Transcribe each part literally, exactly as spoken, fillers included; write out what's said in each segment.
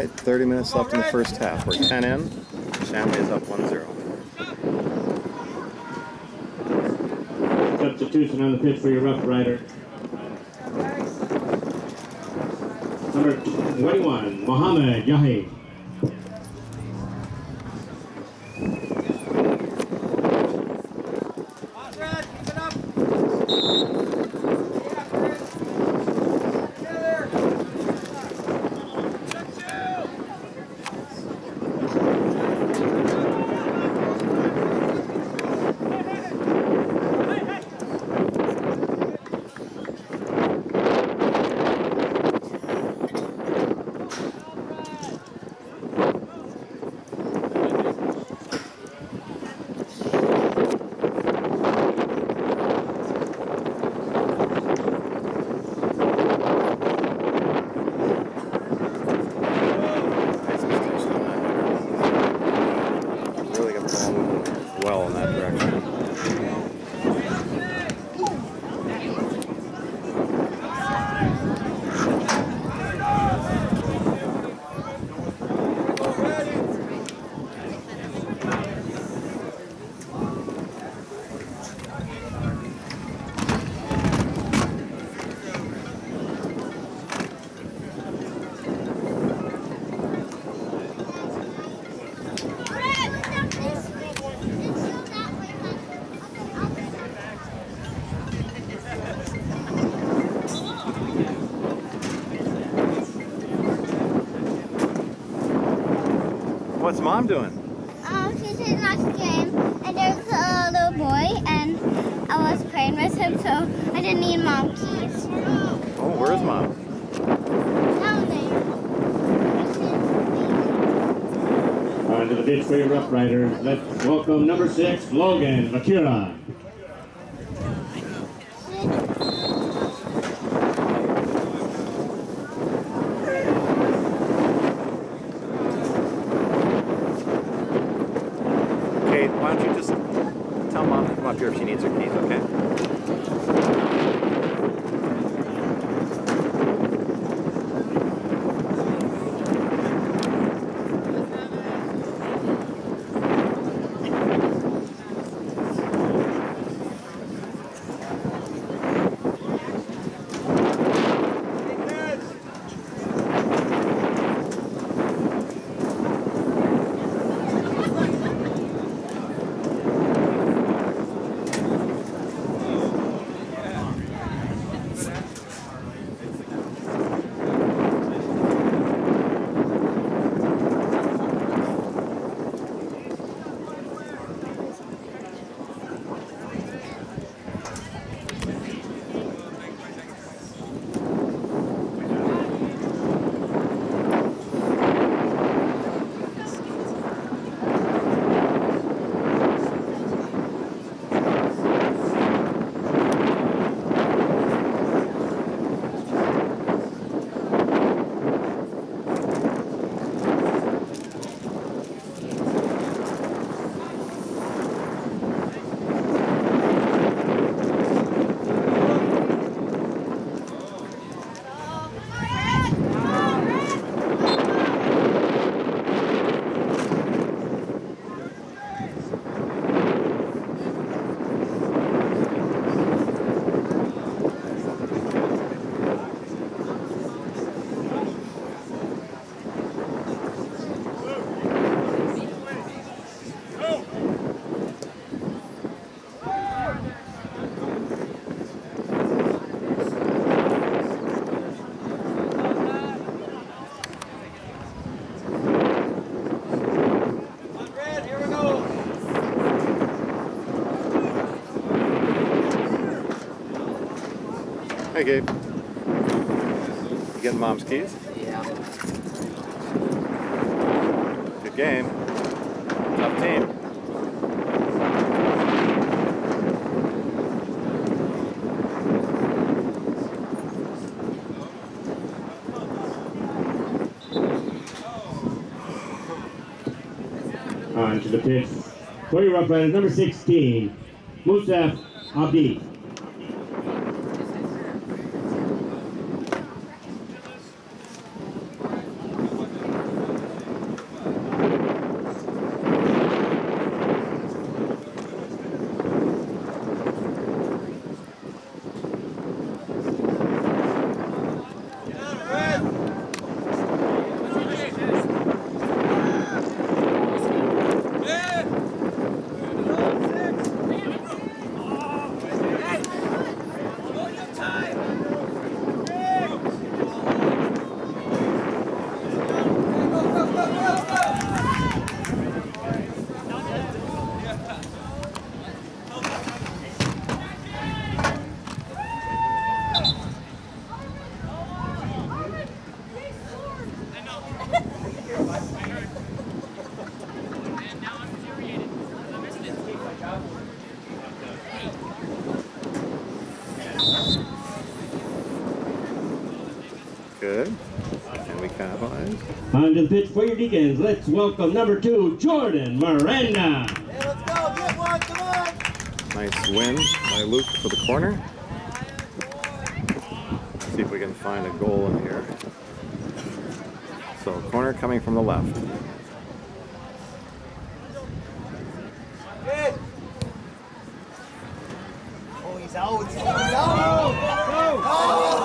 right, thirty minutes left in the first half. We're ten in. Shanley is up one zero. Substitution on the pitch for your Rough Rider. Number twenty-one, Mohamed Yahi. What's mom doing? Um, she's in last game, and there's a little boy, and I was playing with him, so I didn't need mom keys. Oh, where's mom? Down there. On to the pitch for your Rough Riders. Let's welcome number six, Logan Akira. Hey, Gabe. You getting mom's keys? Yeah. Good game. Tough team. On to the pitch. For your Rough Riders, number sixteen, Mustafa Abdi. good. And we capitalize. On to the pitch for your Deacons. Let's welcome number two, Jordan Miranda. Hey, let's go. Get one. Come on. Nice win by Luke for the corner. Let's see if we can find a goal in here. So corner coming from the left. Good. Oh, he's out. He's out. Oh. Oh. Oh.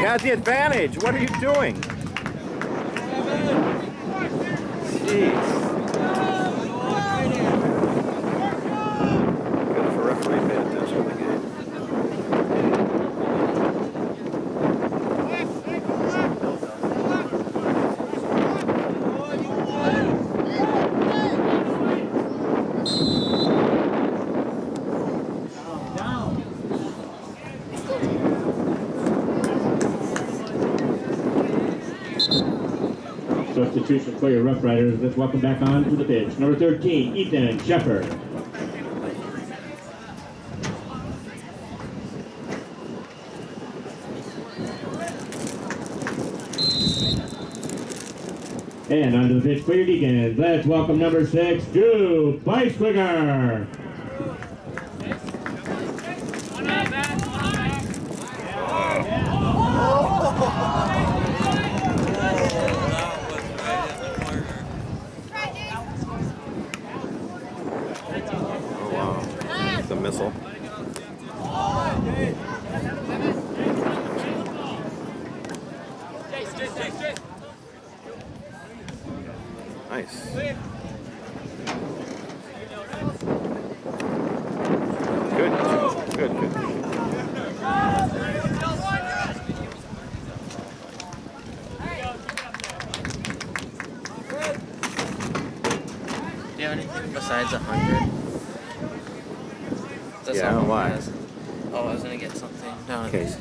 Had the advantage. What are you doing? Jeez. Good for referee paying attention to the for your Rough Riders. Let's welcome back on to the pitch. Number thirteen, Ethan Shepard. And onto the pitch for your Deacons. Let's welcome number six, Drew Biesinger.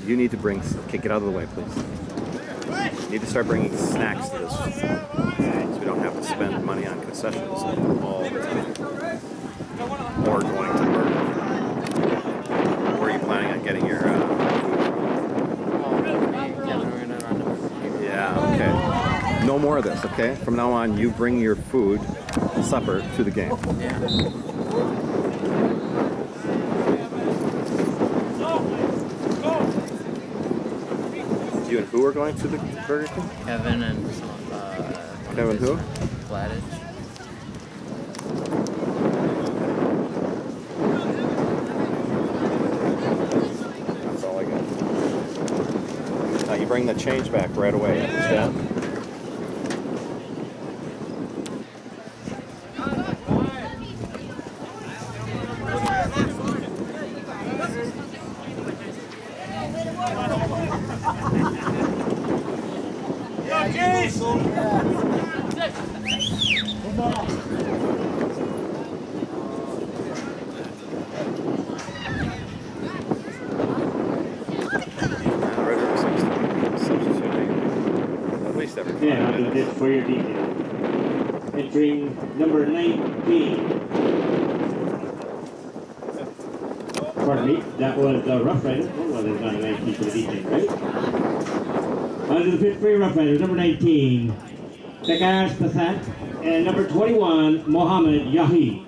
You need to bring, kick it out of the way, please. You need to start bringing snacks to this, so we don't have to spend money on concessions all the time. Or going to work. Where are you planning on getting your uh, yeah, okay. No more of this, okay? From now on, you bring your food, supper, to the game. Yeah. You and who are going to the Burger King? Kevin and uh, Kevin who? Flattage. That's all I got. Now you bring the change back right away. Yeah. Number nineteen. pardon me, that was the Rough Riders. Oh, well, there's not a nineteen for the D J, right? On to the fifth free Rough Riders, number nineteen, Tegash Pathak, and number twenty-one, Mohamed Yahi.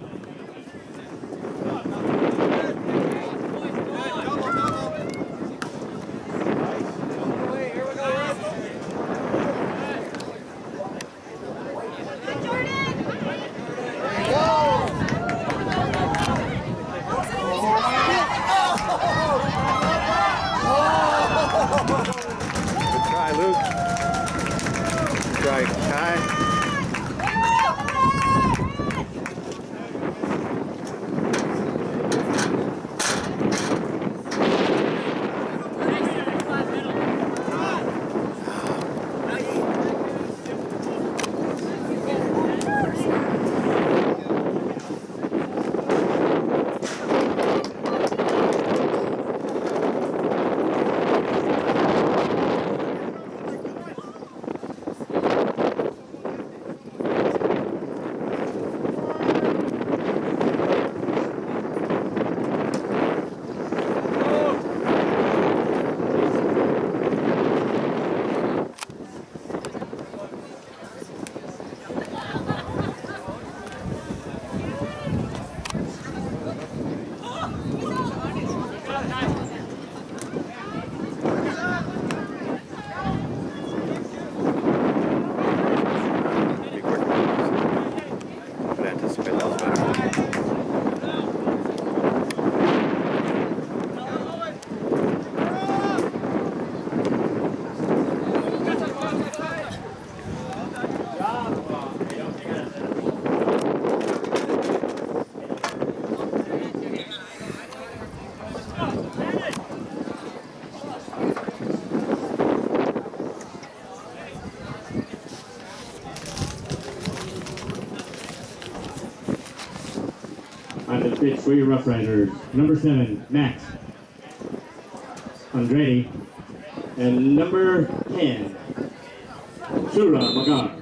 Pitch for your Rough Riders, number seven, Max Andre, and number ten, Shura Magar.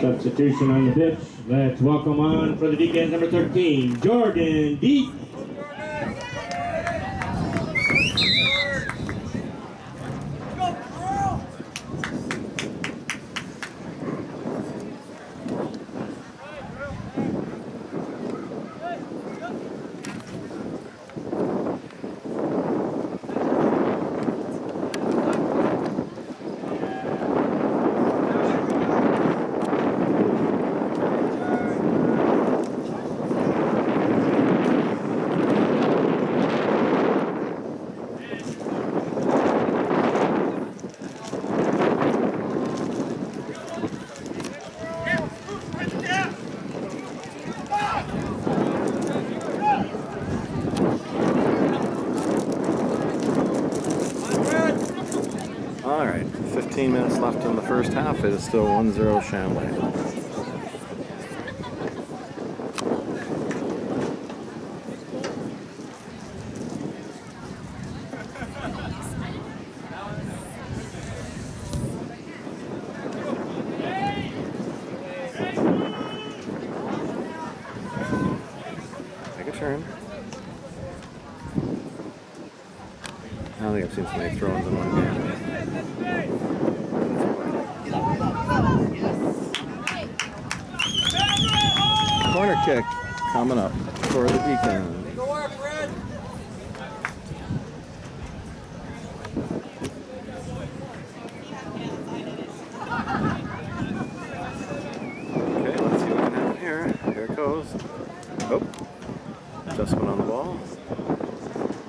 Substitution on the pitch. Let's welcome on for the Deacons, number thirteen, Jordan D. Minutes left in the first half. It is still one zero Shanley. Coming up for the Deacons. Go work, Red! on the ball.